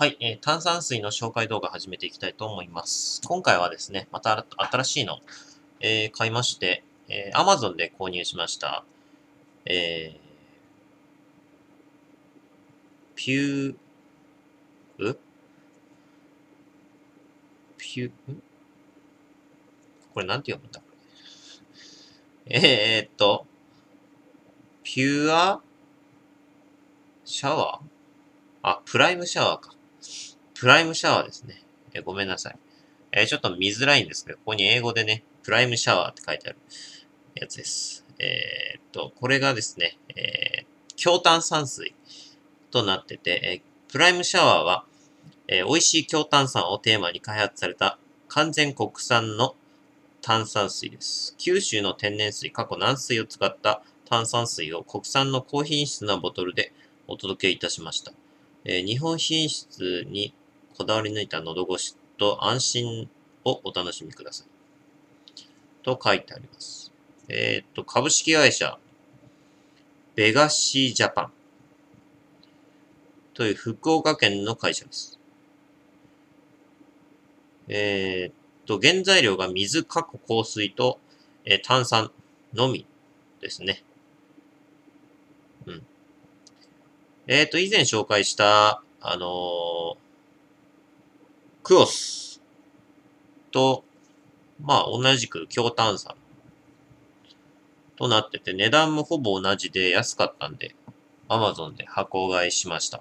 はい、炭酸水の紹介動画始めていきたいと思います。今回はですね、また新しいの、買いまして、Amazon で購入しました、これなんて読むんだこれ。ピュアシャワー？あ、プライムシャワーか。プライムシャワーですね。ごめんなさい。ちょっと見づらいんですけど、ここに英語でね、プライムシャワーって書いてあるやつです。これがですね、強炭酸水となってて、プライムシャワーは、美味しい強炭酸をテーマに開発された完全国産の炭酸水です。九州の天然水、過去軟水を使った炭酸水を国産の高品質なボトルでお届けいたしました。日本品質にこだわり抜いた喉越しと安心をお楽しみください。と書いてあります。株式会社、ベガシージャパンという福岡県の会社です。原材料が水かっこ香水と、炭酸のみですね。うん。以前紹介した、クオスと、まあ、同じく強炭酸となってて、値段もほぼ同じで安かったんで、Amazon で箱買いしました。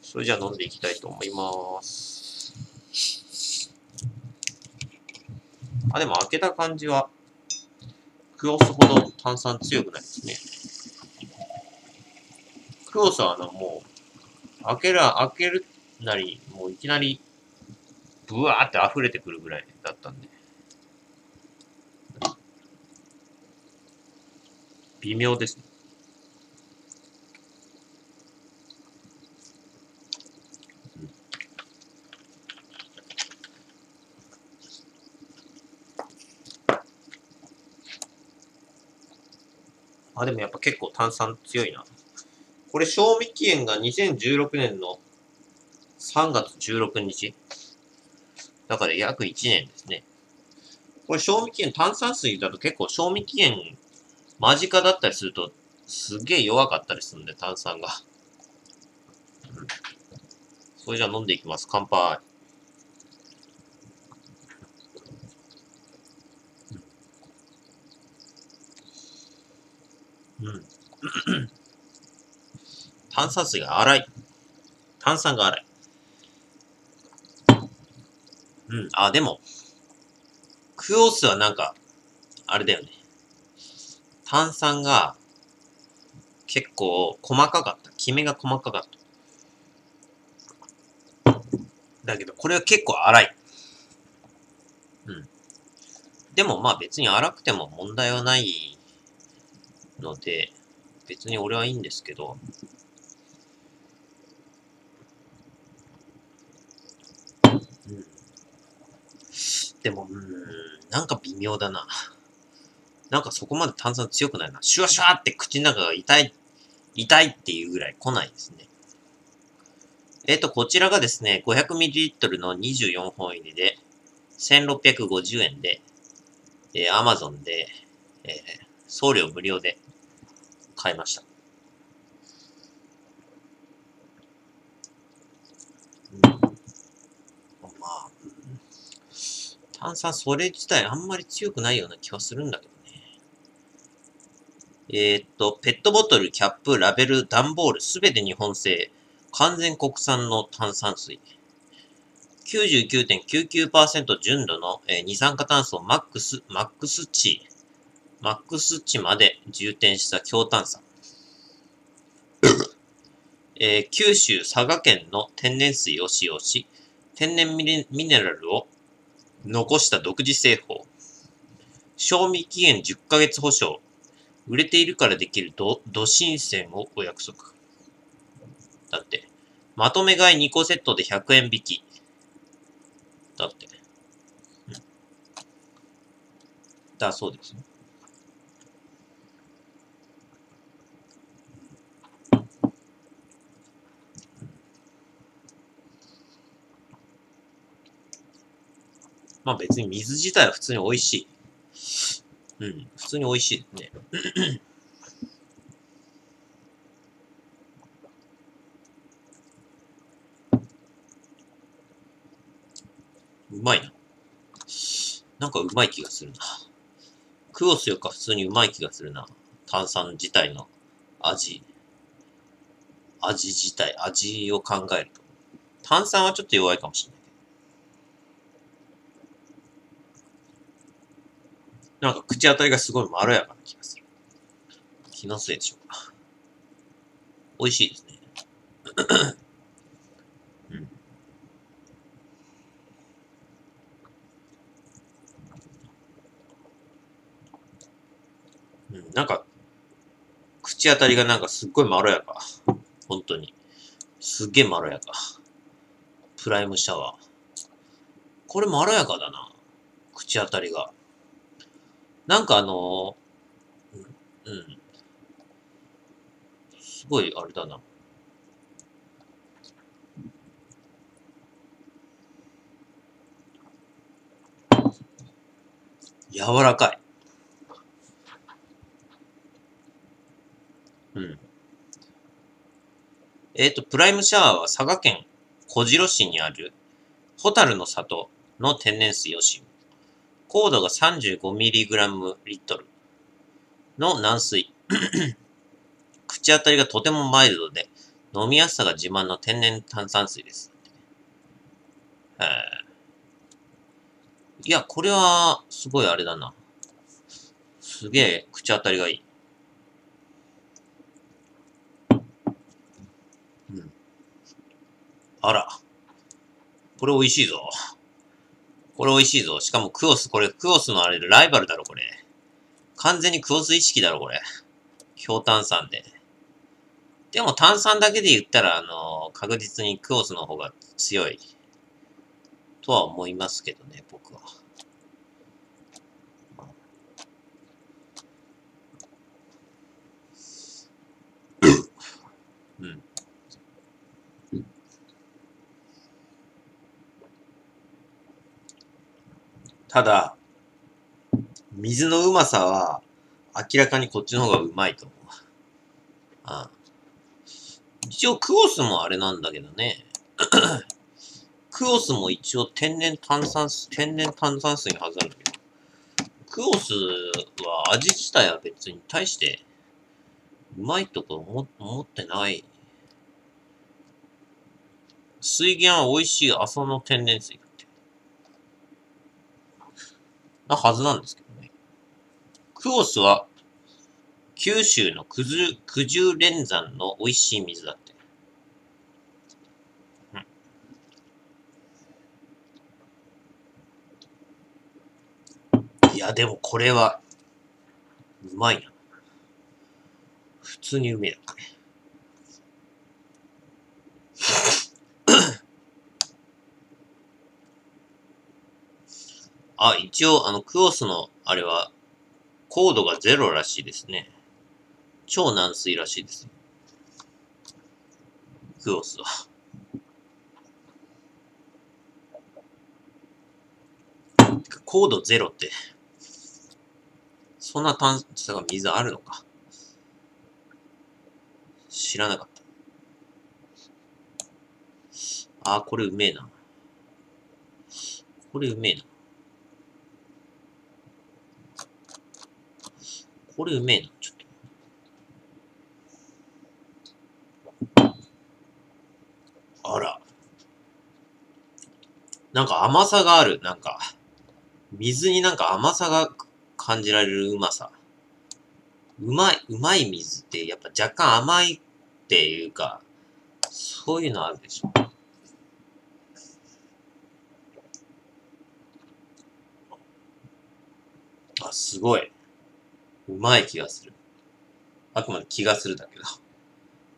それじゃあ飲んでいきたいと思います。あ、でも開けた感じは、クオスほど炭酸強くないですね。クオスはもう、開けるなり、もういきなり、ブワーって溢れてくるぐらいだったんで。微妙ですね。あ、でもやっぱ結構炭酸強いな。これ、賞味期限が2016年の3月16日。だから約1年ですね。これ、賞味期限、炭酸水だと結構賞味期限間近だったりすると、すげえ弱かったりするんで、炭酸が。それじゃあ飲んでいきます。乾杯。うん。炭酸水が粗い。炭酸が粗い。うん。あ、でも、クオスはなんか、あれだよね。炭酸が、結構、細かかった。キメが細かかった。だけど、これは結構粗い。うん。でも、まあ別に粗くても問題はないので、別に俺はいいんですけど、でも、なんか微妙だな。なんかそこまで炭酸強くないな。シュワシュワって口の中が痛いっていうぐらい来ないですね。こちらがですね、500ml の24本入りで、1650円で、Amazon で、送料無料で買いました。炭酸、それ自体あんまり強くないような気はするんだけどね。ペットボトル、キャップ、ラベル、段ボール、すべて日本製。完全国産の炭酸水。99.99% 純度の二酸化炭素マックス値まで充填した強炭酸。九州、佐賀県の天然水を使用し、天然ミネラルを残した独自製法。賞味期限10ヶ月保証。売れているからできる新鮮をお約束。だって。まとめ買い2個セットで100円引き。だって。うん、だそうですね。まあ別に水自体は普通に美味しい。うん、普通に美味しいね。うまいな。なんかうまい気がするな。クオスよりか普通にうまい気がするな。炭酸自体の味。味自体、味を考えると。炭酸はちょっと弱いかもしれない。なんか口当たりがすごいまろやかな気がする。気のせいでしょうか。美味しいですね。うん、うん。なんか、口当たりがなんかすっごいまろやか。本当に。すっげえまろやか。プライムシャワー。これまろやかだな。口当たりが。なんかうん。すごい、あれだな。柔らかい。うん。プライムシャワーは佐賀県小次郎市にある、ホタルの里の天然水を使用。硬度が 35mg リットルの軟水。口当たりがとてもマイルドで、飲みやすさが自慢の天然炭酸水です。いや、これは、すごいあれだな。すげえ、口当たりがいい。うん。あら。これ美味しいぞ。これ美味しいぞ。しかもクオス、これクオスのあれライバルだろ、これ。完全にクオス意識だろ、これ。強炭酸で。でも炭酸だけで言ったら、確実にクオスの方が強い。とは思いますけどね、僕は。うん。ただ、水のうまさは、明らかにこっちの方がうまいと思う。ああ、一応、クオスもあれなんだけどね。クオスも一応、天然炭酸水に外れるんだけど。クオスは味自体は別に対して、うまいとか思ってない。水源は美味しい阿蘇の天然水。なはずなんですけどね。クオスは、九州の九十連山の美味しい水だって。うん、いや、でもこれは、うまいな。普通にうめえだね。あ、一応、クオスの、あれは、硬度がゼロらしいですね。超軟水らしいです。クオスは。硬度ゼロって、そんな炭素が水あるのか。知らなかった。あ、これうめえな。これうめえな。これうめえな、ちょっと。あら。なんか甘さがある。なんか、水になんか甘さが感じられるうまさ。うまい水ってやっぱ若干甘いっていうか、そういうのあるでしょ。あ、すごい。うまい気がする。あくまで気がするだけ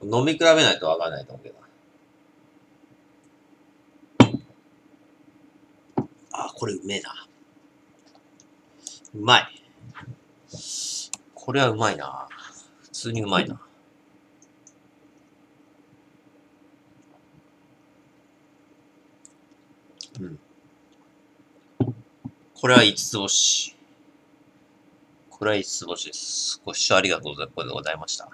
ど。飲み比べないとわかんないと思うけど。あ、これうめえな。うまい。これはうまいな。普通にうまいな。うん。これは5つ星。これは5つ星です。ご視聴ありがとうございました。